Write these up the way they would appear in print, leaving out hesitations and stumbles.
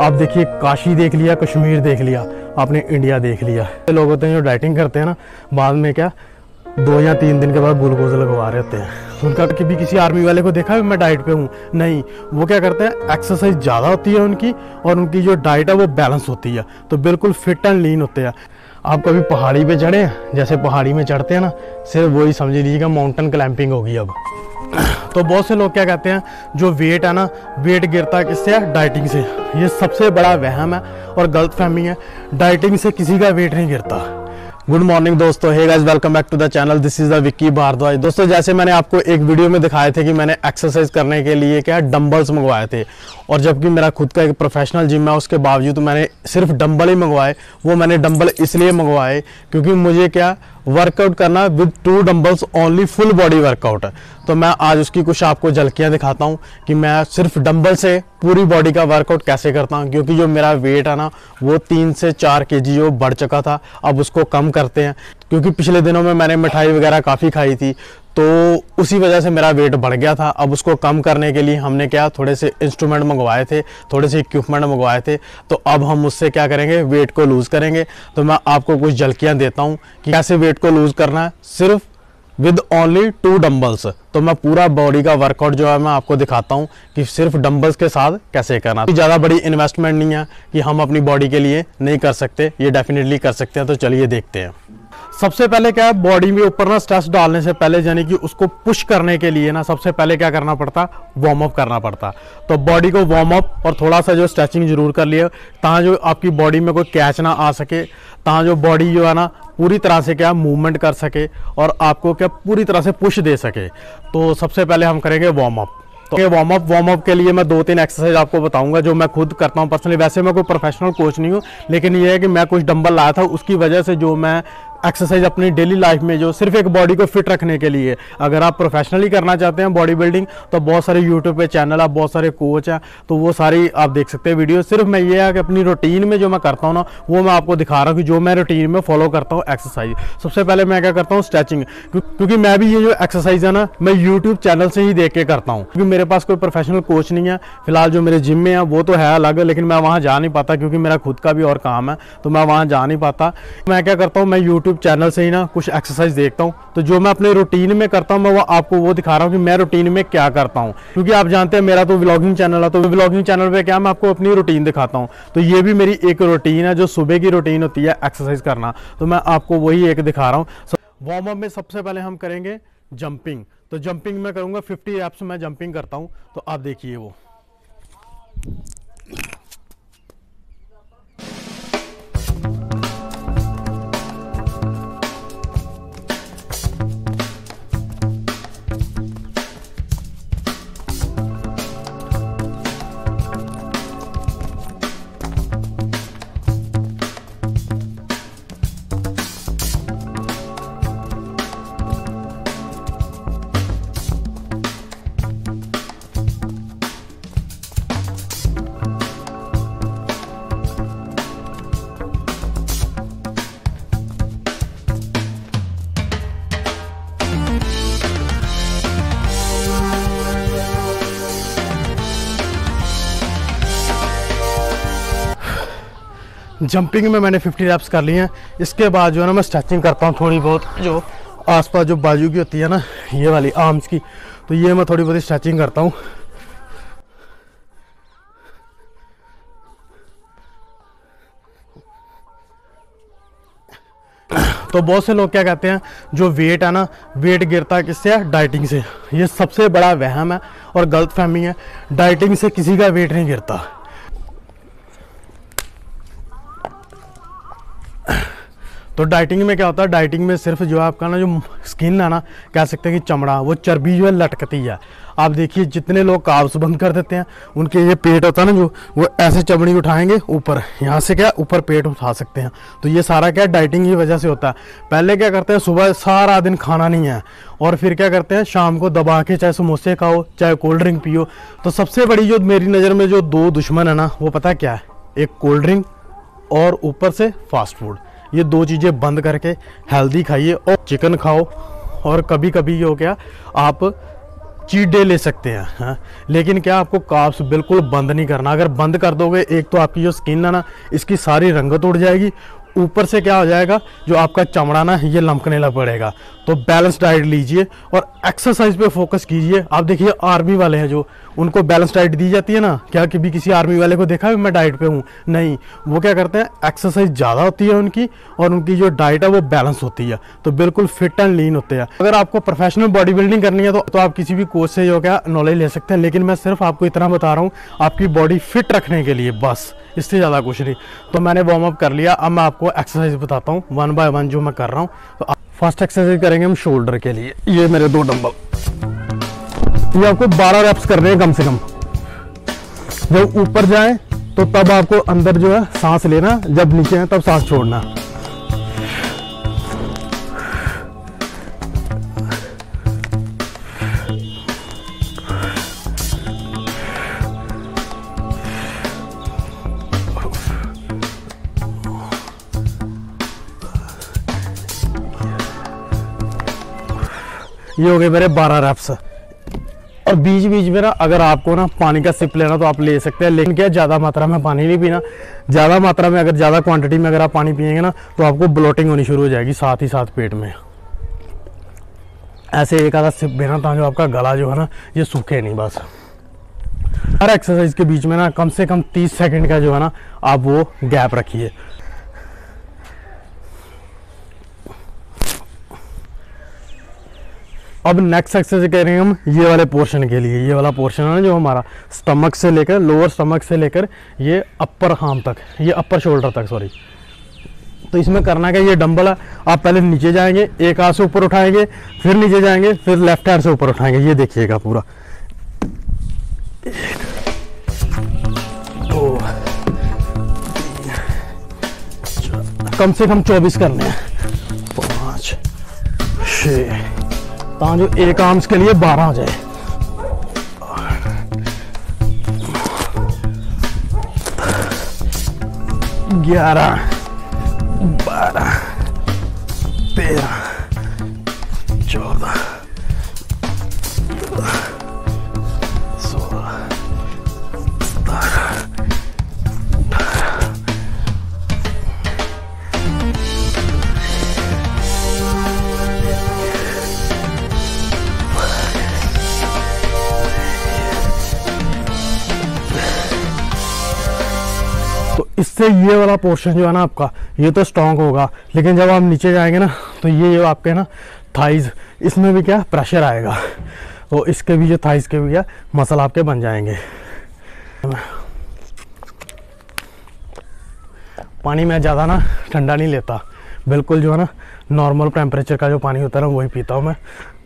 आप देखिए काशी देख लिया, कश्मीर देख लिया, आपने इंडिया देख लिया। लोग होते हैं जो डाइटिंग करते हैं ना, बाद में क्या 2 या 3 दिन के बाद ग्लूकोज लगवा रहे होते हैं। उनका कभी किसी आर्मी वाले को देखा है मैं डाइट पे हूँ? नहीं, वो क्या करते हैं एक्सरसाइज ज़्यादा होती है उनकी और उनकी जो डाइट है वो बैलेंस होती है, तो बिल्कुल फिट एंड लीन होते हैं। आप कभी पहाड़ी पे चढ़े हैं? जैसे पहाड़ी में चढ़ते हैं ना, सिर्फ वही समझ लीजिएगा माउंटेन क्लाइंबिंग होगी। अब तो बहुत से लोग क्या कहते हैं जो वेट है ना, वेट गिरता किससे है? डाइटिंग से। ये सबसे बड़ा वहम है और गलत फहमी है। डाइटिंग से किसी का वेट नहीं गिरता। गुड मॉर्निंग दोस्तों, hey guys, welcome back to the channel, this is the Vicky Bhardwaj. दोस्तों जैसे मैंने आपको एक वीडियो में दिखाए थे कि मैंने एक्सरसाइज करने के लिए क्या डंबल्स मंगवाए थे, और जबकि मेरा खुद का एक प्रोफेशनल जिम है, उसके बावजूद तो मैंने सिर्फ डंबल ही मंगवाए। वो मैंने डंबल इसलिए मंगवाए क्योंकि मुझे क्या वर्कआउट करना with 2 dumbbells only, full body workout है। तो मैं आज उसकी कुछ आपको झलकियाँ दिखाता हूँ कि मैं सिर्फ डंबल से पूरी बॉडी का वर्कआउट कैसे करता हूँ, क्योंकि जो मेरा वेट है ना वो 3 से 4 kg जो बढ़ चुका था, अब उसको कम करते हैं। क्योंकि पिछले दिनों में मैंने मिठाई वगैरह काफ़ी खाई थी, तो उसी वजह से मेरा वेट बढ़ गया था। अब उसको कम करने के लिए हमने क्या थोड़े से इंस्ट्रूमेंट मंगवाए थे, थोड़े से इक्विपमेंट मंगवाए थे, तो अब हम उससे क्या करेंगे, वेट को लूज़ करेंगे। तो मैं आपको कुछ झलकियाँ देता हूँ कि कैसे वेट को लूज़ करना है सिर्फ विद ओनली 2 डंबल्स। तो मैं पूरा बॉडी का वर्कआउट जो है मैं आपको दिखाता हूँ कि सिर्फ डंबल्स के साथ कैसे करना। ज़्यादा बड़ी इन्वेस्टमेंट नहीं है कि हम अपनी बॉडी के लिए नहीं कर सकते, ये डेफिनेटली कर सकते हैं। तो चलिए देखते हैं। सबसे पहले क्या है, बॉडी में ऊपर ना स्ट्रेस डालने से पहले, यानी कि उसको पुश करने के लिए ना, सबसे पहले क्या करना पड़ता, वार्म अप करना पड़ता। तो बॉडी को वार्म अप और थोड़ा सा जो स्ट्रेचिंग जरूर कर लिए, ताकि जो आपकी बॉडी में कोई कैच ना आ सके, ताकि जो बॉडी जो है ना पूरी तरह से क्या मूवमेंट कर सके और आपको क्या पूरी तरह से पुश दे सके। तो सबसे पहले हम करेंगे वार्म अप। तो वार्म अप के लिए मैं 2-3 एक्सरसाइज आपको बताऊंगा जो मैं खुद करता हूं पर्सनली। वैसे मैं कोई प्रोफेशनल कोच नहीं हूं, लेकिन ये है कि मैं कुछ डंबल लाया था, उसकी वजह से जो मैं एक्सरसाइज अपनी डेली लाइफ में जो सिर्फ एक बॉडी को फिट रखने के लिए। अगर आप प्रोफेशनली करना चाहते हैं बॉडी बिल्डिंग, तो बहुत सारे यूट्यूब पे चैनल है, बहुत सारे कोच हैं, तो वो सारी आप देख सकते हैं वीडियो। सिर्फ मैं ये है कि अपनी रूटीन में जो मैं करता हूँ ना, वो मैं आपको दिखा रहा हूँ कि जो मैं रूटीन में फॉलो करता हूँ एक्सरसाइज। सबसे पहले मैं क्या करता हूँ, स्ट्रेचिंग। क्योंकि मैं भी ये जो एक्सरसाइज है ना, मैं यूट्यूब चैनल से ही देख के करता हूँ, क्योंकि मेरे पास कोई प्रोफेशनल कोच नहीं है। फिलहाल जो मेरे जिम में है वो तो है अलग, लेकिन मैं वहाँ जा नहीं पाता क्योंकि मेरा खुद का भी और काम है, तो मैं वहाँ जा नहीं पाता। मैं क्या करता हूँ, मैं यूट्यूब चैनल से ही ना कुछ एक्सरसाइज देखता हूँ, तो जो मैं अपने रूटीन में करता हूँ मैं वो आपको वो दिखा रहा हूँ कि मैं रूटीन में क्या करता हूँ। क्योंकि आप जानते हैं मेरा तो व्लॉगिंग चैनल है, तो व्लॉगिंग चैनल पे क्या मैं आपको अपनी रूटीन दिखाता हूँ। तो ये भी मेरी एक रूटीन है जो सुबह की रूटीन होती है एक्सरसाइज करना, तो मैं आपको वही एक दिखा रहा हूँ। वार्म अप में सबसे पहले हम करेंगे जंपिंग। तो जंपिंग में करूँगा 50 एप्स में जंपिंग करता हूँ, तो आप देखिए वो। जंपिंग में मैंने 50 रैप्स कर लिए हैं। इसके बाद जो है ना मैं स्ट्रेचिंग करता हूँ थोड़ी बहुत, जो आसपास जो बाजू की होती है ना, ये वाली आर्म्स की, तो ये मैं थोड़ी बहुत स्ट्रेचिंग करता हूँ। तो बहुत से लोग क्या कहते हैं जो वेट है ना, वेट गिरता किससे है? डाइटिंग से। ये सबसे बड़ा वहम है और गलत फहमी है। डाइटिंग से किसी का वेट नहीं गिरता। तो डाइटिंग में क्या होता है, डाइटिंग में सिर्फ जो आपका ना जो स्किन है ना, कह सकते हैं कि चमड़ा, वो चर्बी जो है लटकती है। आप देखिए जितने लोग कार्ब्स बंद कर देते हैं, उनके ये पेट होता है ना जो, वो ऐसे चमड़ी उठाएंगे ऊपर, यहाँ से क्या ऊपर पेट उठा सकते हैं। तो ये सारा क्या डाइटिंग की वजह से होता है। पहले क्या करते हैं, सुबह सारा दिन खाना नहीं है, और फिर क्या करते हैं शाम को दबा के चाहे समोसे खाओ, चाहे कोल्ड ड्रिंक पियो। तो सबसे बड़ी जो मेरी नज़र में जो 2 दुश्मन है ना, वो पता क्या है, एक कोल्ड ड्रिंक और ऊपर से फास्ट फूड। ये 2 चीज़ें बंद करके हेल्दी खाइए, और चिकन खाओ, और कभी कभी ये हो गया आप चीट डे ले सकते हैं हाँ? लेकिन क्या आपको कार्ब्स बिल्कुल बंद नहीं करना। अगर बंद कर दोगे एक तो आपकी जो स्किन है ना इसकी सारी रंगत उड़ जाएगी, ऊपर से क्या हो जाएगा जो आपका चमड़ा ना ये लमकने लग पड़ेगा। तो बैलेंस डाइट लीजिए और एक्सरसाइज पे फोकस कीजिए। आप देखिए आर्मी वाले हैं जो उनको बैलेंस डाइट दी जाती है ना, क्या कभी किसी आर्मी वाले को देखा है मैं डाइट पे हूँ? नहीं, वो क्या करते हैं एक्सरसाइज ज़्यादा होती है उनकी और उनकी जो डाइट है वो बैलेंस होती है, तो बिल्कुल फिट एंड लीन होते हैं। अगर आपको प्रोफेशनल बॉडी बिल्डिंग करनी है तो आप किसी भी कोच से जो क्या नॉलेज ले सकते हैं, लेकिन मैं सिर्फ आपको इतना बता रहा हूँ आपकी बॉडी फिट रखने के लिए, बस इससे ज़्यादा कुछ नहीं। तो मैंने वार्म अप कर लिया, अब मैं आपको एक्सरसाइज बताता हूँ वन बाय वन जो मैं कर रहा हूँ। तो फर्स्ट एक्सरसाइज करेंगे हम शोल्डर के लिए। ये मेरे दो डंबल, ये आपको 12 रेप्स करने हैं कम से कम। जब ऊपर जाए तो तब आपको अंदर जो है सांस लेना, जब नीचे है तब सांस छोड़ना। ये हो गए मेरे 12 रेप्स। और बीच बीच में ना अगर आपको ना पानी का सिप लेना तो आप ले सकते हैं, लेकिन क्या ज़्यादा मात्रा में पानी नहीं पीना। ज़्यादा मात्रा में अगर ज़्यादा क्वांटिटी में अगर आप पानी पिएंगे ना तो आपको ब्लोटिंग होनी शुरू हो जाएगी साथ ही साथ पेट में। ऐसे एक आधा सिप लेना ताकि आपका गला जो है ना ये सूखे नहीं। बस हर एक्सरसाइज के बीच में ना कम से कम 30 सेकेंड का जो है ना आप वो गैप रखिए। अब नेक्स्ट एक्सरसाइज करेंगे हम ये वाले पोर्शन के लिए। ये वाला पोर्शन है ना जो हमारा स्टमक से लेकर लोअर स्टमक से लेकर ये अपर आर्म तक, ये अपर शोल्डर तक सॉरी। तो इसमें करना क्या, ये डंबल है आप पहले नीचे जाएंगे, एक हाथ से ऊपर उठाएंगे, फिर नीचे जाएंगे, फिर लेफ्ट हैंड से ऊपर उठाएंगे। ये देखिएगा पूरा, कम से कम 24 करने हैं, 5 6 जो एक आर्म्स के लिए 12 हो जाए। इससे ये वाला पोर्शन जो है ना आपका ये तो स्ट्रॉन्ग होगा, लेकिन जब आप नीचे जाएंगे ना तो ये जो आपके ना थाइज इसमें भी क्या प्रेशर आएगा, तो इसके भी जो थाइज के भी क्या मसल आपके बन जाएंगे। पानी मैं ज़्यादा ना ठंडा नहीं लेता, बिल्कुल जो है ना नॉर्मल टेम्परेचर का जो पानी होता है ना वही पीता हूँ मैं,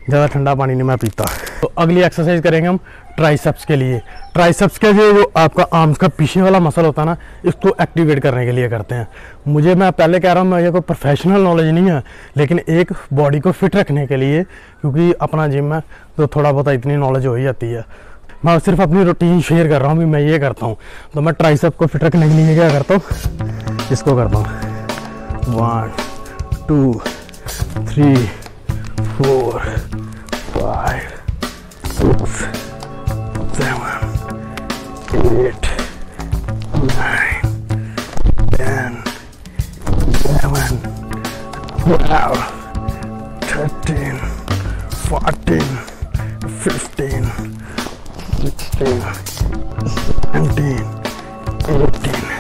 ज़्यादा ठंडा पानी नहीं मैं पीता। तो अगली एक्सरसाइज करेंगे हम ट्राइसेप्स के लिए। ट्राइसेप्स के लिए जो आपका आर्म्स का पीछे वाला मसल होता है ना इसको एक्टिवेट करने के लिए करते हैं। मुझे मैं पहले कह रहा हूँ मेरे को प्रोफेशनल नॉलेज नहीं है, लेकिन एक बॉडी को फिट रखने के लिए, क्योंकि अपना जिम है तो थोड़ा बहुत इतनी नॉलेज हो ही जाती है। मैं सिर्फ अपनी रूटीन शेयर कर रहा हूँ कि मैं ये करता हूँ। तो मैं ट्राइसेप को फिट रखने के लिए क्या करता हूँ, इसको करता हूँ 1 2 3 4 5 6 7 8 9 10 11 12 13 14 15 16 17 18।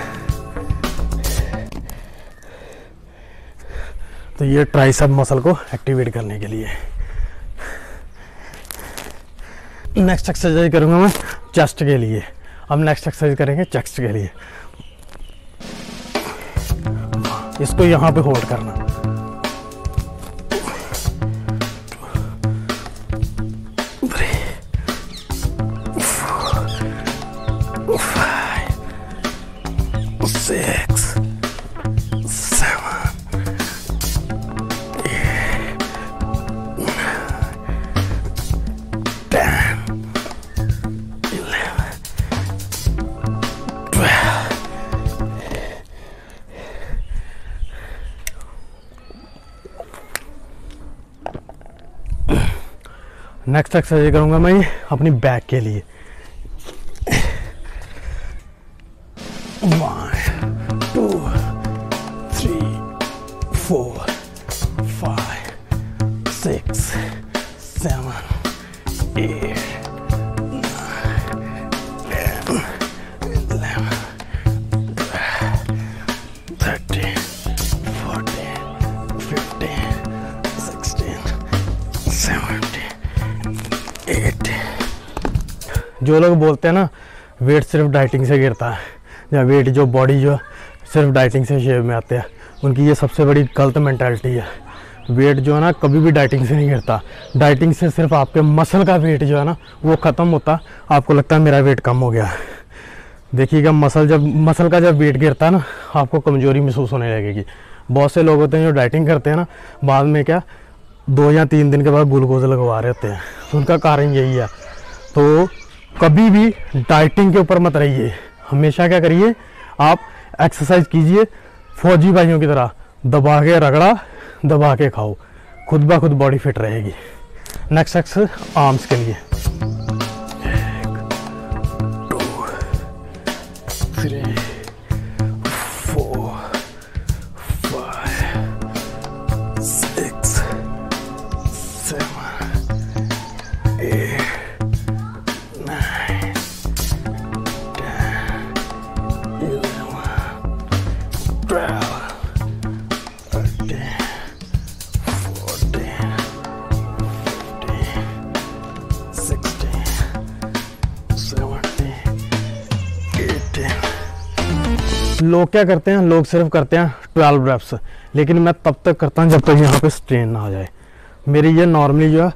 तो ये ट्राइसेप मसल को एक्टिवेट करने के लिए। नेक्स्ट एक्सरसाइज करूँगा मैं चेस्ट के लिए। हम नेक्स्ट एक्सरसाइज करेंगे चेस्ट के लिए। इसको यहाँ पे होल्ड करना, नेक्स्ट एक्सरसाइज करूँगा मैं अपनी बैक के लिए। One, two, three, four, five, six, seven, eight, nine, 10, 11, 12, 13, 14, 15, 16, 17, 18। जो लोग बोलते हैं ना वेट सिर्फ डाइटिंग से गिरता है या वेट जो बॉडी जो सिर्फ डाइटिंग से शेप में आते हैं, उनकी ये सबसे बड़ी गलत मेंटालिटी है। वेट जो है ना कभी भी डाइटिंग से नहीं गिरता। डाइटिंग से सिर्फ आपके मसल का वेट जो है ना वो ख़त्म होता, आपको लगता है मेरा वेट कम हो गया। देखिएगा मसल का जब वेट गिरता है ना आपको कमज़ोरी महसूस होने लगेगी। बहुत से लोग होते हैं जो डाइटिंग करते हैं ना, बाद में क्या 2 या 3 दिन के बाद ग्लूकोज लगवा रहे होते हैं, तो उनका कारण यही है। तो कभी भी डाइटिंग के ऊपर मत रहिए, हमेशा क्या करिए आप एक्सरसाइज कीजिए। फौजी भाइयों की तरह दबा के रगड़ा दबा के खाओ, खुद ब खुद बॉडी फिट रहेगी। नेक्स्ट एक्सरसाइज आर्म्स के लिए 12, 13, 14, 15, 16, 17, 18। लोग क्या करते हैं, लोग सिर्फ करते हैं 12 रेप्स, लेकिन मैं तब तक करता हूँ जब तक यहाँ पे स्ट्रेन ना आ जाए। मेरी ये नॉर्मली जो है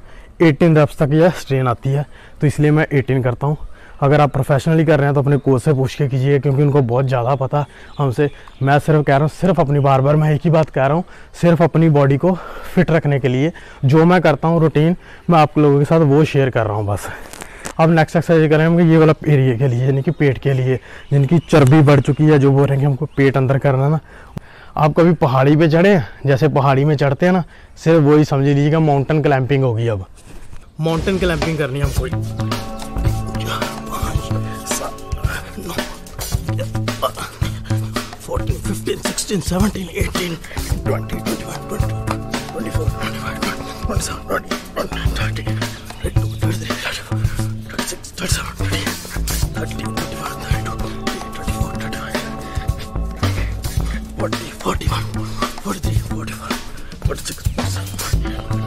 18 रेप्स तक यह स्ट्रेन आती है, तो इसलिए मैं 18 करता हूँ। अगर आप प्रोफेशनली कर रहे हैं तो अपने कोच से पूछ के कीजिए, क्योंकि उनको बहुत ज़्यादा पता हमसे। मैं सिर्फ कह रहा हूँ, सिर्फ अपनी मैं एक ही बात कह रहा हूँ, सिर्फ अपनी बॉडी को फिट रखने के लिए जो मैं करता हूँ रूटीन मैं आप लोगों के साथ वो शेयर कर रहा हूँ बस। अब नेक्स्ट एक्सरसाइज करेंगे ये वाला एरिया के लिए, यानी कि पेट के लिए, जिनकी चर्बी बढ़ चुकी है, जो बोल रहे हैं कि हमको पेट अंदर करना ना। आप कभी पहाड़ी पे चढ़े, जैसे पहाड़ी में चढ़ते हैं ना, सिर्फ वही समझ लीजिएगा माउंटेन क्लैम्पिंग होगी। अब माउंटेन क्लैम्पिंग करनी है हमको। 14, 15, 16, 17, 18, 19, 20, 21, 22, 23, 24, 25, 26, 27, 28, 29, 30, 31, 32, 33, 34, 35, 40, 41, 42, 43, 44, 45, 46, 47, 48, 49,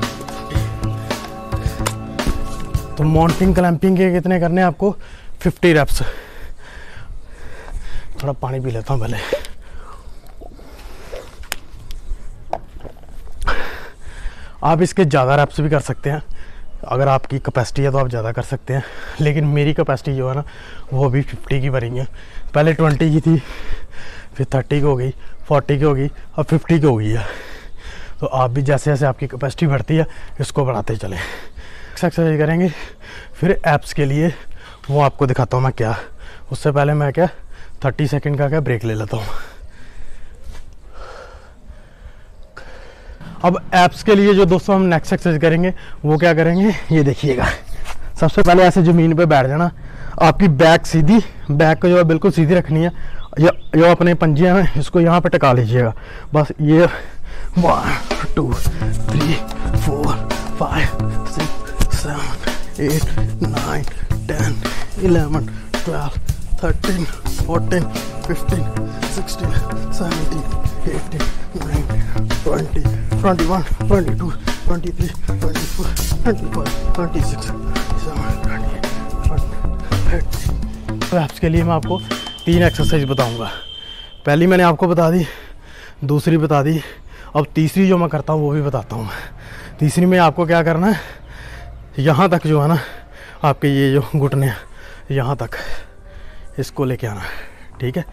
50, तो माउंटेन क्लैम्पिंग के कितने करने हैं आपको? 50 रेप्स। थोड़ा पानी पी लेता हूँ पहले। आप इसके ज़्यादा रेप्स भी कर सकते हैं, अगर आपकी कैपेसिटी है तो आप ज़्यादा कर सकते हैं, लेकिन मेरी कैपेसिटी जो है ना वो भी 50 की भरी है। पहले 20 की थी, फिर 30 की हो गई, 40 की हो गई, अब 50 की हो गई है। तो आप भी जैसे जैसे आपकी कैपेसिटी बढ़ती है इसको बढ़ाते चलें। एक्सरसाइज करेंगे फिर एप्स के लिए, वो आपको दिखाता हूँ मैं क्या। उससे पहले मैं क्या 30 सेकेंड का क्या ब्रेक ले लेता हूँ। अब एप्स के लिए जो दोस्तों हम नेक्स्ट एक्सरसाइज करेंगे वो क्या करेंगे ये देखिएगा। सबसे पहले ऐसे ज़मीन पे बैठ जाना, आपकी बैक सीधी, बैक को जो है बिल्कुल सीधी रखनी है। जो अपने पंजे हैं ना इसको यहाँ पे टका लीजिएगा बस। ये 1, 2, 3, 4, 5, 6, 7, 8, 9, 10, 11, 12, 13, 14, 15, 16, 17, 18, 19, 20, 21, 22, 23, 24, 25, 26, 27, 28, 29, 30, 31, 32, 33, 34, 35, 36, 37, 38, 39, 40, 41, 42, 43, 44, 45, 46, 47, 48, 49, 50, तीन एक्सरसाइज बताऊंगा। पहली मैंने आपको बता दी, दूसरी बता दी, अब तीसरी जो मैं करता हूँ वो भी बताता हूँ। तीसरी में आपको क्या करना है, यहाँ तक जो है ना आपके ये जो घुटने हैं यहाँ तक इसको लेके आना, ठीक है।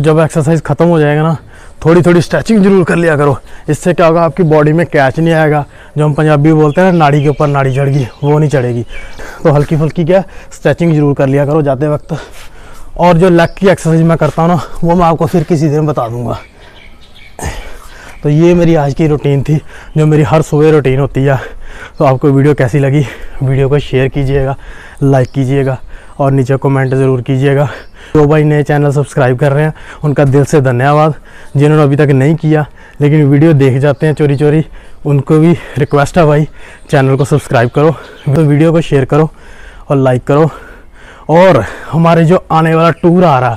तो जब एक्सरसाइज ख़त्म हो जाएगा ना, थोड़ी थोड़ी स्ट्रेचिंग जरूर कर लिया करो। इससे क्या होगा, आपकी बॉडी में कैच नहीं आएगा, जो हम पंजाबी बोलते हैं ना, नाड़ी के ऊपर नाड़ी चढ़ गई, वो नहीं चढ़ेगी। तो हल्की फुल्की क्या स्ट्रेचिंग जरूर कर लिया करो जाते वक्त। और जो लेग की एक्सरसाइज मैं करता हूँ ना, वो मैं आपको फिर किसी दिन बता दूँगा। तो ये मेरी आज की रूटीन थी, जो मेरी हर सुबह रूटीन होती है। तो आपको वीडियो कैसी लगी, वीडियो को शेयर कीजिएगा, लाइक कीजिएगा और नीचे कमेंट ज़रूर कीजिएगा। जो भाई नए चैनल सब्सक्राइब कर रहे हैं उनका दिल से धन्यवाद, जिन्होंने अभी तक नहीं किया लेकिन वीडियो देख जाते हैं चोरी चोरी, उनको भी रिक्वेस्ट है भाई चैनल को सब्सक्राइब करो, तो वीडियो को शेयर करो और लाइक करो। और हमारे जो आने वाला टूर आ रहा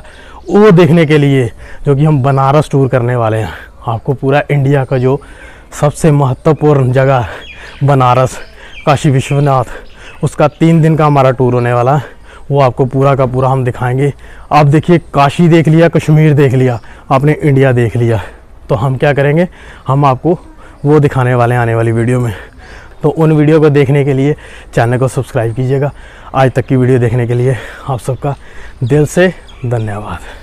है वो देखने के लिए, जो कि हम बनारस टूर करने वाले हैं, आपको पूरा इंडिया का जो सबसे महत्वपूर्ण जगह बनारस, काशी विश्वनाथ, उसका 3 दिन का हमारा टूर होने वाला है। वो आपको पूरा का पूरा हम दिखाएंगे। आप देखिए, काशी देख लिया, कश्मीर देख लिया, आपने इंडिया देख लिया, तो हम क्या करेंगे, हम आपको वो दिखाने वाले हैं आने वाली वीडियो में। तो उन वीडियो को देखने के लिए चैनल को सब्सक्राइब कीजिएगा। आज तक की वीडियो देखने के लिए आप सबका दिल से धन्यवाद।